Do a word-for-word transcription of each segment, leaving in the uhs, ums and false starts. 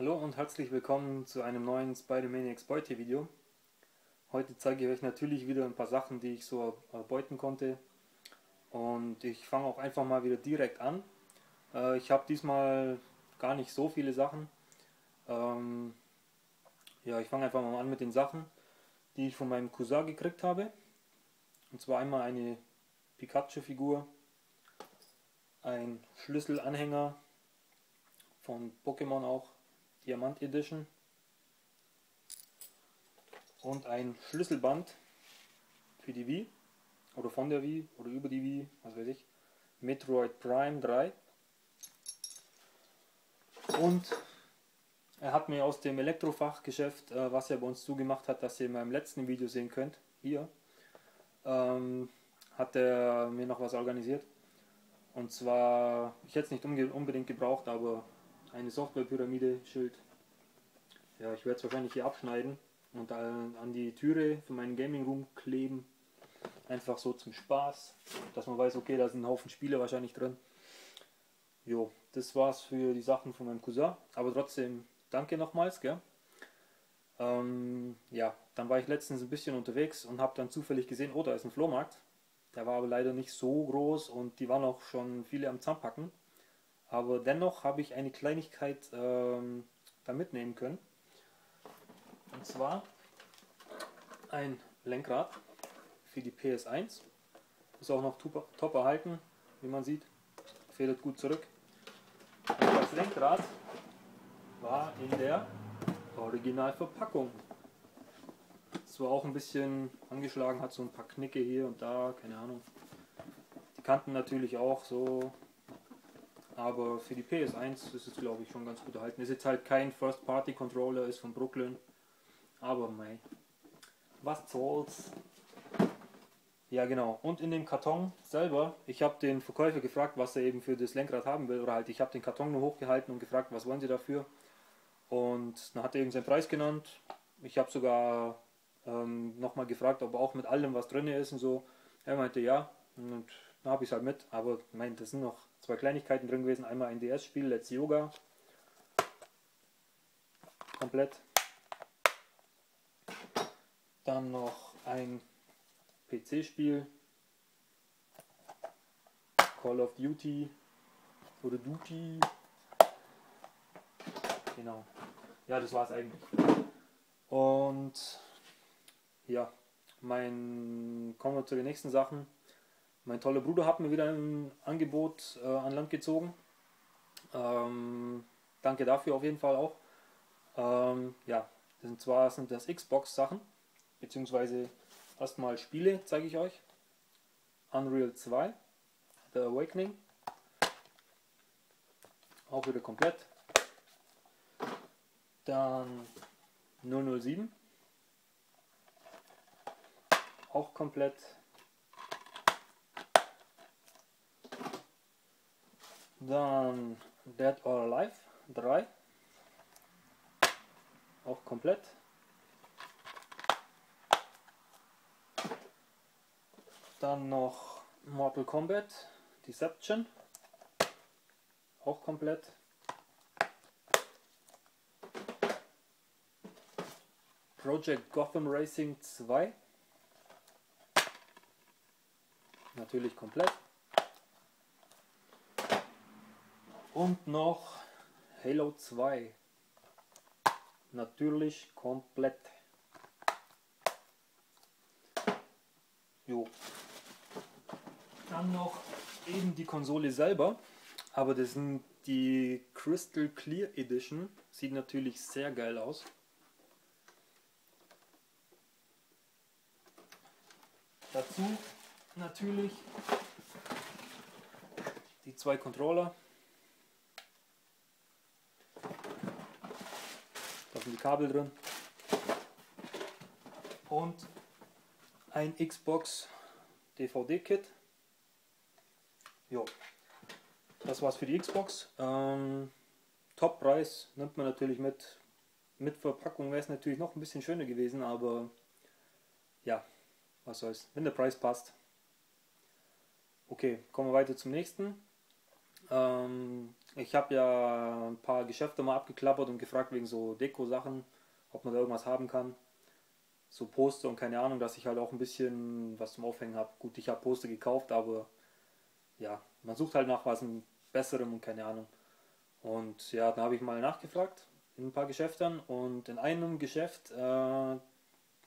Hallo und herzlich willkommen zu einem neuen Spydermaniacs Beute-Video. Heute zeige ich euch natürlich wieder ein paar Sachen, die ich so erbeuten konnte. Und ich fange auch einfach mal wieder direkt an. Ich habe diesmal gar nicht so viele Sachen. Ja, ich fange einfach mal an mit den Sachen, die ich von meinem Cousin gekriegt habe. Und zwar einmal eine Pikachu-Figur, ein Schlüsselanhänger von Pokémon auch. Diamant Edition und ein Schlüsselband für die Wii oder von der Wii oder über die Wii, was weiß ich, Metroid Prime drei. Und er hat mir aus dem Elektrofachgeschäft, äh, was er bei uns zugemacht hat, das ihr in meinem letzten Video sehen könnt, hier, ähm, hat er mir noch was organisiert. Und zwar, ich hätte es nicht unbedingt gebraucht, aber eine Softwarepyramide, Schild. Ja, ich werde es wahrscheinlich hier abschneiden und an die Türe für meinen Gaming Room kleben. Einfach so zum Spaß, dass man weiß, okay, da sind ein Haufen Spiele wahrscheinlich drin. Jo, das war's für die Sachen von meinem Cousin. Aber trotzdem, danke nochmals, gell? Ähm, ja, dann war ich letztens ein bisschen unterwegs und habe dann zufällig gesehen, oh, da ist ein Flohmarkt. Der war aber leider nicht so groß und die waren auch schon viele am Zahnpacken. Aber dennoch habe ich eine Kleinigkeit ähm, da mitnehmen können. Und zwar ein Lenkrad für die P S eins. Ist auch noch top erhalten, wie man sieht. Federt gut zurück. Und das Lenkrad war in der Originalverpackung. Es war auch ein bisschen angeschlagen, hat so ein paar Knicke hier und da, keine Ahnung. Die Kanten natürlich auch so. Aber für die P S eins ist es, glaube ich, schon ganz gut erhalten. Ist jetzt halt kein First-Party-Controller, ist von Brooklyn. Aber mei, was soll's. Ja, genau. Und in dem Karton selber, ich habe den Verkäufer gefragt, was er eben für das Lenkrad haben will. Oder halt, ich habe den Karton nur hochgehalten und gefragt, was wollen sie dafür. Und dann hat er eben seinen Preis genannt. Ich habe sogar ähm, nochmal gefragt, ob auch mit allem, was drin ist und so. Er meinte ja. Und dann habe ich es halt mit. Aber mein, das sind noch zwei Kleinigkeiten drin gewesen, einmal ein D S-Spiel, Let's Yoga, komplett, dann noch ein P C-Spiel, Call of Duty, oder Duty, genau, ja, das war es eigentlich. Und ja, mein, kommen wir zu den nächsten Sachen. Mein toller Bruder hat mir wieder ein Angebot äh, an Land gezogen. Ähm, danke dafür auf jeden Fall auch. Ähm, ja, und zwar sind das Xbox-Sachen, beziehungsweise erstmal Spiele, zeige ich euch. Unreal zwei, The Awakening, auch wieder komplett. Dann null null sieben, auch komplett. Dann Dead or Alive drei, auch komplett. Dann noch Mortal Kombat Deception, auch komplett. Project Gotham Racing zwei, natürlich komplett. Und noch Halo zwei, natürlich komplett. Jo. Dann noch eben die Konsole selber, aber das sind die Crystal Clear Edition, sieht natürlich sehr geil aus. Dazu natürlich die zwei Controller. Die Kabel drin und ein Xbox D V D-Kit. Jo, das war's für die Xbox. Ähm, Top-Preis nimmt man natürlich mit. Mit Verpackung wäre es natürlich noch ein bisschen schöner gewesen, aber ja, was soll's, wenn der Preis passt. Okay, kommen wir weiter zum nächsten. Ähm, Ich habe ja ein paar Geschäfte mal abgeklappert und gefragt wegen so Deko-Sachen, ob man da irgendwas haben kann. So Poster und keine Ahnung, dass ich halt auch ein bisschen was zum Aufhängen habe. Gut, ich habe Poster gekauft, aber ja, man sucht halt nach was Besserem und keine Ahnung. Und ja, da habe ich mal nachgefragt in ein paar Geschäften und in einem Geschäft, äh,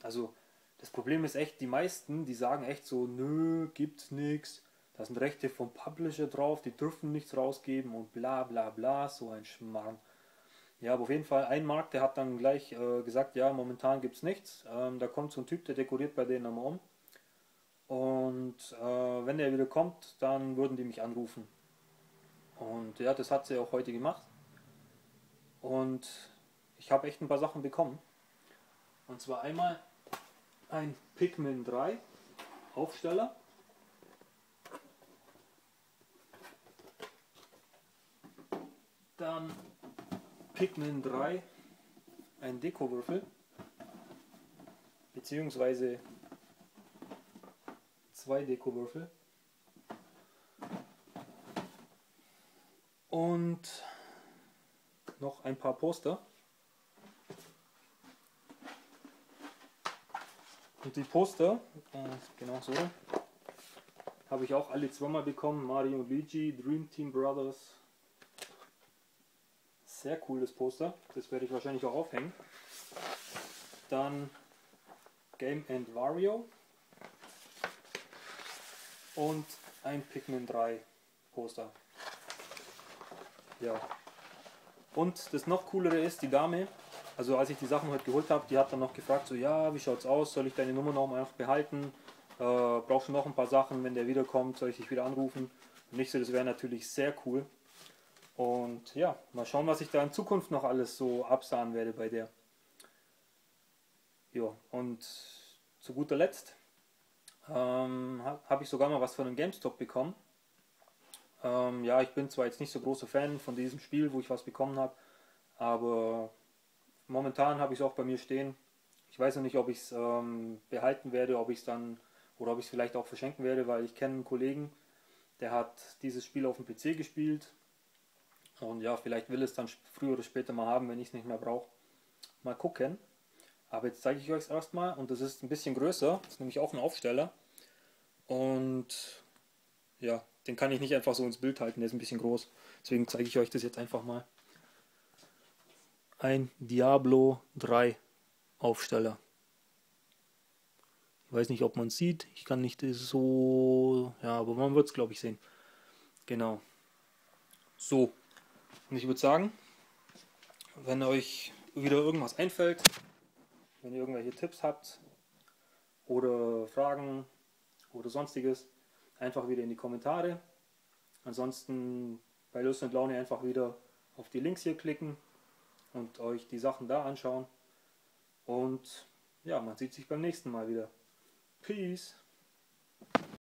also das Problem ist echt, die meisten, die sagen echt so, nö, gibt's nix, da sind Rechte vom Publisher drauf, die dürfen nichts rausgeben und bla bla bla, so ein Schmarrn. Ja, aber auf jeden Fall ein Markt, der hat dann gleich äh, gesagt, ja, momentan gibt's nichts. Ähm, da kommt so ein Typ, der dekoriert bei denen einmal um. Und äh, wenn der wieder kommt, dann würden die mich anrufen. Und ja, das hat sie auch heute gemacht. Und ich habe echt ein paar Sachen bekommen. Und zwar einmal ein Pikmin drei Aufsteller. Dann Pikmin drei, ein Dekowürfel, beziehungsweise zwei Dekowürfel und noch ein paar Poster. Und die Poster, äh, genau so, habe ich auch alle zweimal bekommen, Mario und Luigi, Dream Team Brothers. Sehr cooles Poster, das werde ich wahrscheinlich auch aufhängen. Dann Game and Wario und ein Pikmin drei Poster. Ja. Und das noch coolere ist, die Dame, also als ich die Sachen heute geholt habe, die hat dann noch gefragt, so ja, wie schaut's aus, soll ich deine Nummer noch mal behalten, äh, brauchst du noch ein paar Sachen, wenn der wiederkommt, soll ich dich wieder anrufen? Und nicht so, das wäre natürlich sehr cool. Und ja, mal schauen, was ich da in Zukunft noch alles so absahen werde bei der. Ja, und zu guter Letzt ähm, habe ich sogar mal was von einem GameStop bekommen. Ähm, ja, ich bin zwar jetzt nicht so großer Fan von diesem Spiel, wo ich was bekommen habe, aber momentan habe ich es auch bei mir stehen. Ich weiß noch nicht, ob ich es ähm, behalten werde, ob ich es dann oder ob ich es vielleicht auch verschenken werde, weil ich kenne einen Kollegen, der hat dieses Spiel auf dem P C gespielt. Und ja, vielleicht will es dann früher oder später mal haben, wenn ich es nicht mehr brauche. Mal gucken. Aber jetzt zeige ich euch es erstmal. Und das ist ein bisschen größer. Das ist nämlich auch ein Aufsteller. Und ja, den kann ich nicht einfach so ins Bild halten. Der ist ein bisschen groß. Deswegen zeige ich euch das jetzt einfach mal. Ein Diablo drei Aufsteller. Ich weiß nicht, ob man es sieht. Ich kann nicht so... Ja, aber man wird es, glaube ich, sehen. Genau. So. Und ich würde sagen, wenn euch wieder irgendwas einfällt, wenn ihr irgendwelche Tipps habt oder Fragen oder sonstiges, einfach wieder in die Kommentare. Ansonsten bei Lust und Laune einfach wieder auf die Links hier klicken und euch die Sachen da anschauen. Und ja, man sieht sich beim nächsten Mal wieder. Peace!